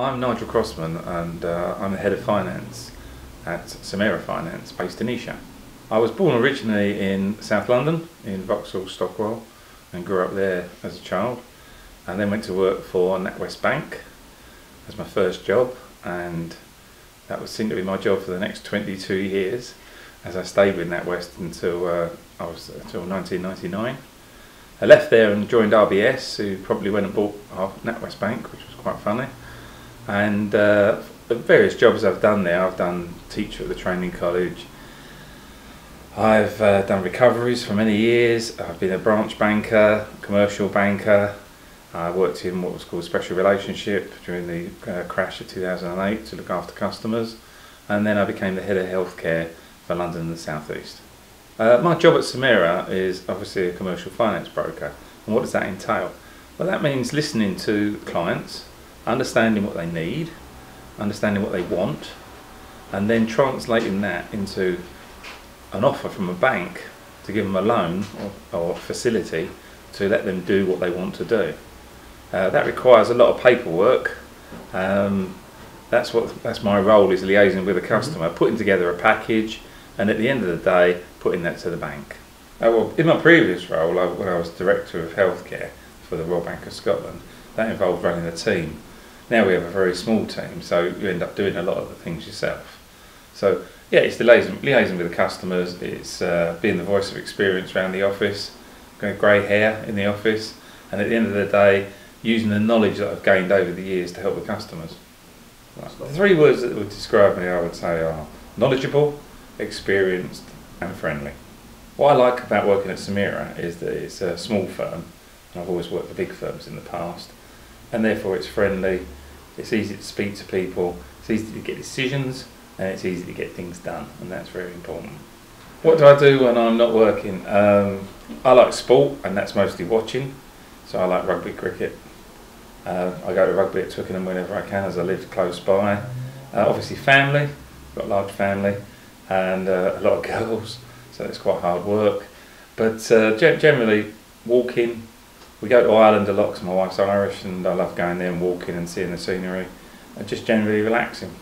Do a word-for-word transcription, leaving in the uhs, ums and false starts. I'm Nigel Crossman and uh, I'm the Head of Finance at Samera Finance based in Esher. I was born originally in South London in Vauxhall Stockwell and grew up there as a child, and then went to work for NatWest Bank as my first job, and that was seemed to be my job for the next twenty-two years as I stayed with NatWest until uh, I was until nineteen ninety-nine. I left there and joined R B S, who probably went and bought NatWest Bank, which was quite funny. And uh, the various jobs I've done there, I've done teacher at the training college, I've uh, done recoveries for many years, I've been a branch banker, commercial banker, I worked in what was called special relationship during the uh, crash of two thousand eight to look after customers, and then I became the head of healthcare for London and the South East. Uh, my job at Samera is obviously a commercial finance broker, and what does that entail? Well, that means listening to clients, understanding what they need, understanding what they want, and then translating that into an offer from a bank to give them a loan or, or facility to let them do what they want to do. Uh, that requires a lot of paperwork. Um, that's what that's my role, is liaising with a customer, mm-hmm. putting together a package, and at the end of the day putting that to the bank. Uh, well, in my previous role, I, when I was Director of Healthcare for the Royal Bank of Scotland, that involved running a team. Now we have a very small team, so you end up doing a lot of the things yourself. So yeah, it's the liaison, liaison with the customers, it's uh, being the voice of experience around the office, grey hair in the office, and at the end of the day using the knowledge that I've gained over the years to help the customers. Right. The three words that would describe me, I would say, are knowledgeable, experienced and friendly. What I like about working at Samera is that it's a small firm, and I've always worked for big firms in the past, and therefore it's friendly, it's easy to speak to people, it's easy to get decisions, and it's easy to get things done, and that's very important. What do I do when I'm not working? Um, I like sport, and that's mostly watching, so I like rugby, cricket. Uh, I go to rugby at Twickenham whenever I can, as I live close by. Uh, obviously family, I've got a large family, and uh, a lot of girls, so it's quite hard work. But uh, generally, walking. We go to Ireland a lot because my wife's Irish, and I love going there and walking and seeing the scenery, and just generally relaxing.